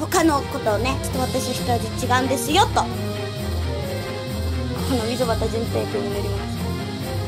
他のことをね、ちょっと私一味違うんですよと、この溝端淳平君によります。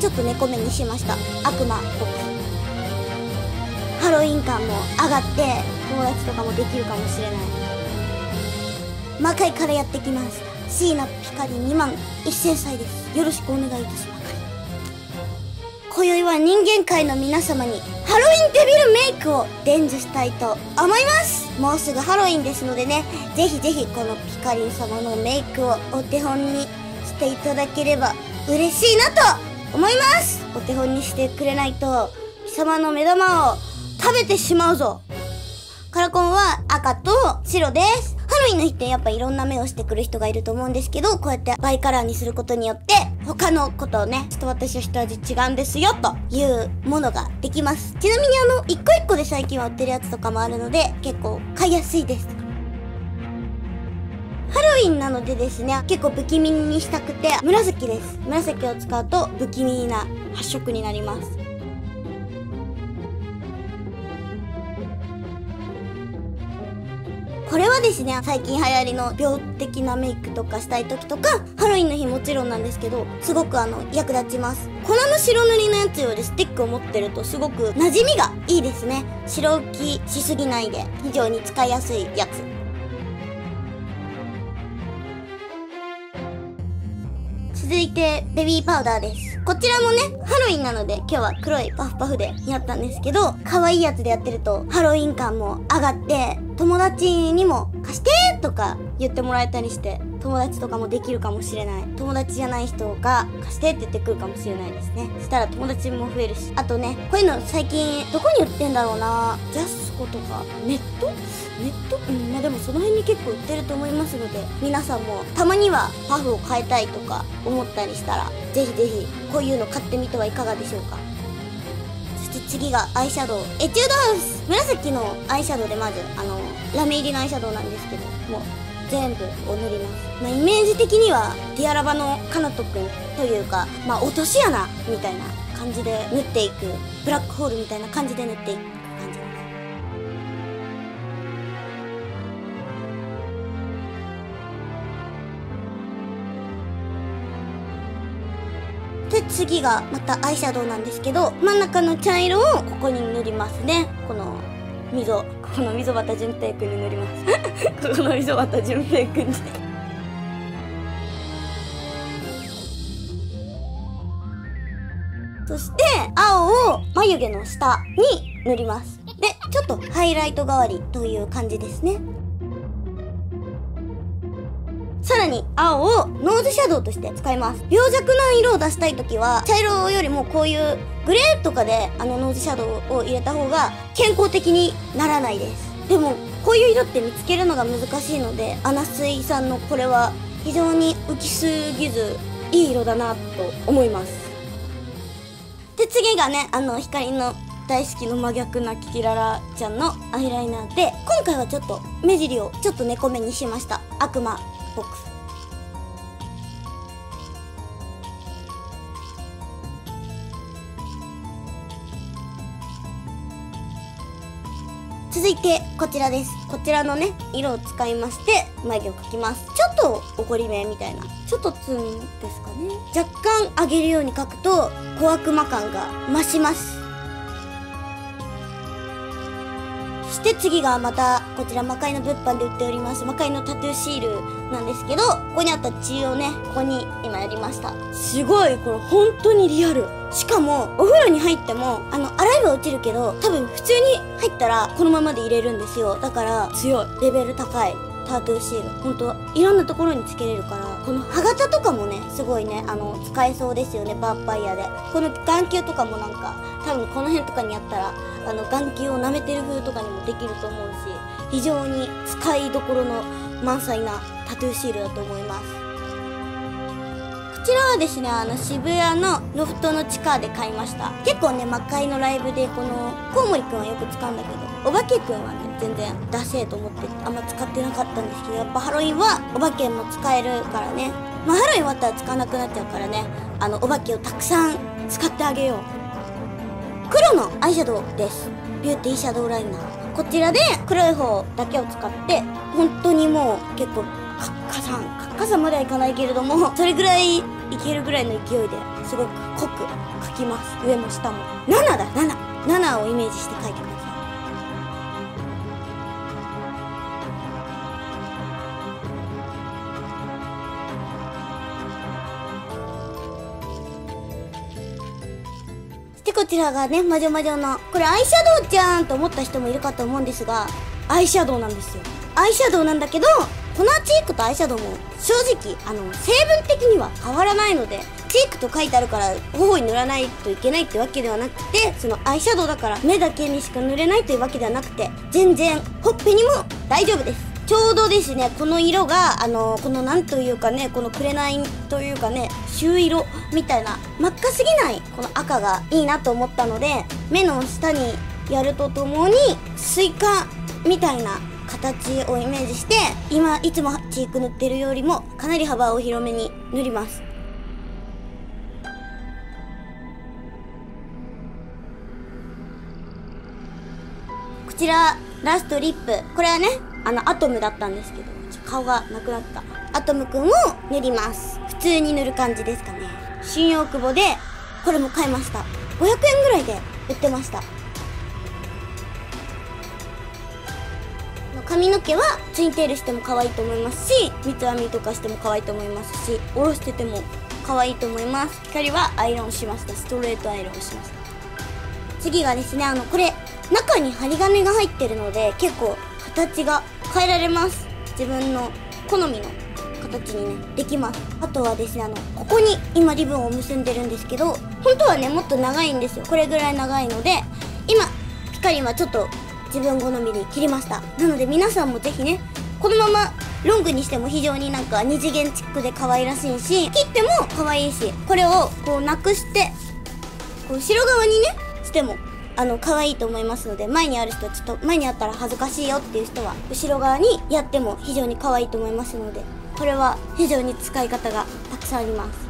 ちょっと猫目にしました。悪魔っぽくハロウィン感も上がって友達とかもできるかもしれない。魔界からやってきました椎名ピカリ2万1000歳です。よろしくお願いいたします。今宵は人間界の皆様にハロウィンデビルメイクを伝授したいと思います。もうすぐハロウィンですのでね、ぜひぜひこのピカリン様のメイクをお手本にしていただければ嬉しいなと思います。お手本にしてくれないと貴様の目玉を食べてしまうぞ。カラコンは赤と白です。ハロウィンの日ってやっぱいろんな目をしてくる人がいると思うんですけど、こうやってバイカラーにすることによって他のことをね、ちょっと私は一味違うんですよというものができます。ちなみに一個一個で最近は売ってるやつとかもあるので結構買いやすいです。ハロウィンなのでですね、結構不気味にしたくて紫です。紫を使うと不気味な発色になります。これはですね、最近流行りの病的なメイクとかしたい時とか、ハロウィンの日もちろんなんですけど、すごく役立ちます。粉の白塗りのやつよりスティックを持ってるとすごく馴染みがいいですね。白浮きしすぎないで非常に使いやすいやつ。続いてベビーパウダーです。こちらもね、ハロウィンなので今日は黒いパフパフでやったんですけど、可愛いやつでやってるとハロウィン感も上がって友達にも貸してとか言ってもらえたりして友達とかもできるかもしれない。友達じゃない人が貸してって言ってくるかもしれないですね。そしたら友達も増えるし、あとね、こういうの最近どこに売ってんだろうな、ジャスコとかネットうん、まあでもその辺に結構売ってると思いますので、皆さんもたまにはパフを変えたいとか思ったりしたらぜひぜひこういうの買ってみてはいかがでしょうか。そして次がアイシャドウエチュードハウス。紫のアイシャドウでまずラメ入りのアイシャドウなんですけども全部を塗ります。まあ、イメージ的にはティアラバのかなとくんというか、まあ、落とし穴みたいな感じで塗っていく、ブラックホールみたいな感じで塗っていく感じです。で次がまたアイシャドウなんですけど、真ん中の茶色をここに塗りますね。この溝端淳平君に塗ります。この溝端淳平君にそして青を眉毛の下に塗ります。でちょっとハイライト代わりという感じですね。さらに青をノーズシャドウとして使います。病弱な色を出したい時は茶色よりもこういうグレーとかでノーズシャドウを入れた方が健康的にならないです。でもこういう色って見つけるのが難しいので、アナスイさんのこれは非常に浮きすぎずいい色だなと思います。で次がね、光の大好きの真逆なキキララちゃんのアイライナーで、今回はちょっと目尻をちょっと猫目にしました。悪魔続いてこちらです。こちらのね、色を使いまして眉毛を描きます。ちょっと怒り目みたいな、ちょっとツンですかね、若干上げるように描くと小悪魔感が増します。そして次がまたこちら魔界の物販で売っております魔界のタトゥーシールなんですけど、ここにあった血をね、ここに今やりました。すごい、これ本当にリアル。しかもお風呂に入っても洗えば落ちるけど、多分普通に入ったらこのままで入れるんですよ。だから強い、レベル高いタトゥーシール、本当いろんなところにつけれるから、この歯型とかもね、すごいね、使えそうですよね、バンパイアで。この眼球とかもなんか多分この辺とかにやったら眼球を舐めてる風とかにもできると思うし、非常に使いどころの満載なタトゥーシールだと思います。こちらはですね、渋谷のロフトの地下で買いました。結構ね、魔界のライブでこのコウモリくんはよく使うんだけど、おばけくんはね、全然ダセーと思ってあんま使ってなかったんですけど、やっぱハロウィンはおばけも使えるからね、まあ、ハロウィン終わったら使わなくなっちゃうからね、おばけをたくさん使ってあげよう。黒のアイシャドウです。ビューティーシャドウライナー。こちらで黒い方だけを使って、本当にもう結構、カッカさんまではいかないけれども、それぐらいいけるぐらいの勢いですごく濃く描きます。上も下も。7をイメージして描いてください。で、こちらがね、魔女魔女の、これアイシャドウじゃーんと思った人もいるかと思うんですが、アイシャドウなんですよ。アイシャドウなんだけど、粉チークとアイシャドウも正直、成分的には変わらないので、チークと書いてあるから、頬に塗らないといけないってわけではなくて、そのアイシャドウだから目だけにしか塗れないというわけではなくて、全然、ほっぺにも大丈夫です。ちょうどですね、この色が、このなんというかね、この紅というかね、朱色みたいな、真っ赤すぎない、この赤がいいなと思ったので、目の下にやるとともに、スイカみたいな形をイメージして、今、いつもチーク塗ってるよりも、かなり幅を広めに塗ります。こちら、ラストリップ。これはね、アトムだったんですけど、顔がなくなったアトムくんを塗ります。普通に塗る感じですかね。新大久保でこれも買いました。500円ぐらいで売ってました。髪の毛はツインテールしても可愛いと思いますし、三つ編みとかしても可愛いと思いますし、下ろしてても可愛いと思います。光はアイロンしました。ストレートアイロンしました。次がですね、これ中に針金が入ってるので、結構形が変えられます。自分の好みの形にね、できます。あとはですね、ここに今リボンを結んでるんですけど、本当はね、もっと長いんですよ。これぐらい長いので、今、ピカリンはちょっと自分好みに切りました。なので皆さんもぜひね、このままロングにしても非常になんか二次元チックで可愛らしいし、切っても可愛いし、これをこうなくして、こう後ろ側にね、しても、可愛いと思いますので、前にある人はちょっと、前にあったら恥ずかしいよっていう人は、後ろ側にやっても非常に可愛いと思いますので、これは非常に使い方がたくさんあります。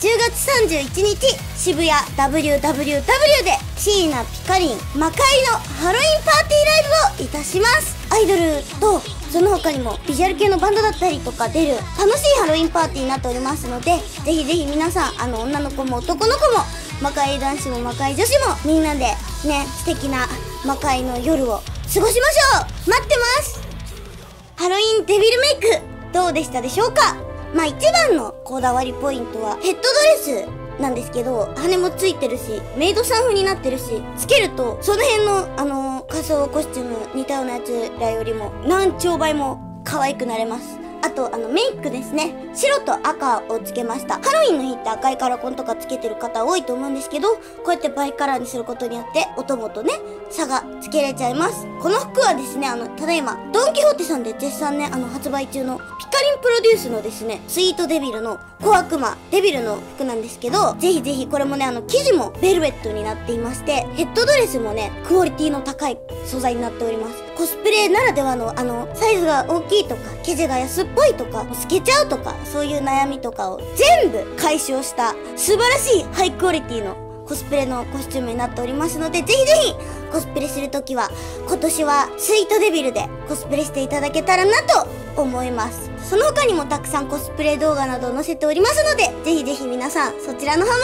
10月31日、渋谷 WWW で椎名ピカリン魔界のハロウィンパーティーライブをいたします。アイドルとその他にもビジュアル系のバンドだったりとか出る楽しいハロウィンパーティーになっておりますので、ぜひぜひ皆さん、女の子も男の子も魔界男子も魔界女子もみんなでね、素敵な魔界の夜を過ごしましょう。待ってます。ハロウィンデビルメイクどうでしたでしょうか。まあ一番のこだわりポイントはヘッドドレスなんですけど、羽もついてるし、メイドさん風になってるし、つけるとその辺の仮想コスチューム似たようなやつらよりも何兆倍も可愛くなれます。あとメイクですね。白と赤をつけました。ハロウィンの日って赤いカラコンとかつけてる方多いと思うんですけど、こうやってバイカラーにすることによって、お供とね、差がつけれちゃいます。この服はですね、ただいま、ドンキホーテさんで絶賛ね、発売中の、ピカリンプロデュースのですね、スイートデビルの小悪魔、デビルの服なんですけど、ぜひぜひこれもね、生地もベルベットになっていまして、ヘッドドレスもね、クオリティの高い素材になっております。コスプレならではの、サイズが大きいとか、生地が安っぽいとか、透けちゃうとか、そういう悩みとかを全部解消した、素晴らしいハイクオリティのコスプレのコスチュームになっておりますので、ぜひぜひ、コスプレするときは、今年はスイートデビルでコスプレしていただけたらなと思います。その他にもたくさんコスプレ動画などを載せておりますので、ぜひぜひ皆さん、そちらの方も、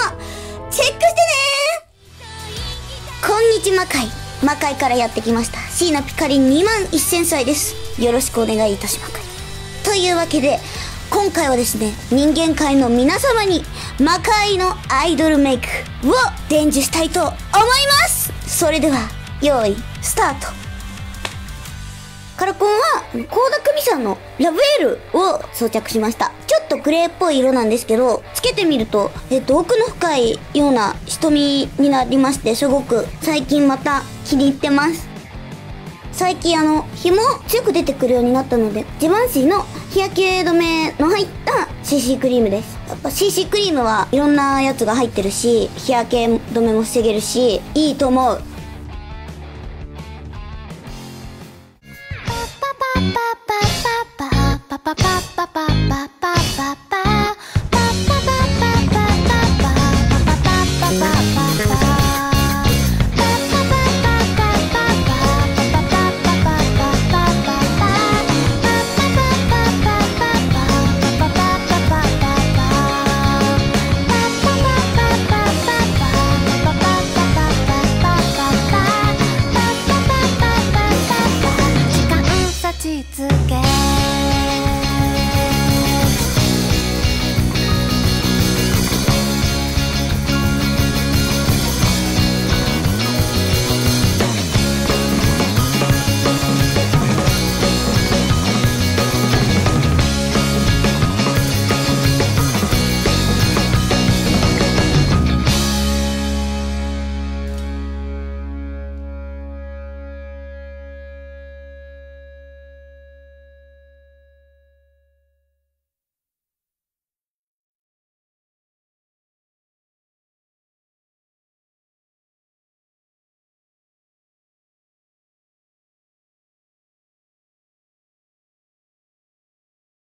チェックしてねー。こんにちは、魔界。魔界からやってきました。椎名ピカリン21000歳です。よろしくお願いいたします。というわけで、今回はですね、人間界の皆様に魔界のアイドルメイクを伝授したいと思います。それでは、用意、スタート。カラコンは、倖田來未さんのラブエールを装着しました。ちょっとグレーっぽい色なんですけど、つけてみると、奥の深いような瞳になりまして、すごく最近また、気に入ってます。最近日も強く出てくるようになったので、ジバンシーの日焼け止めの入った CC クリームです。やっぱ CC クリームはいろんなやつが入ってるし、日焼け止めも防げるし、いいと思う。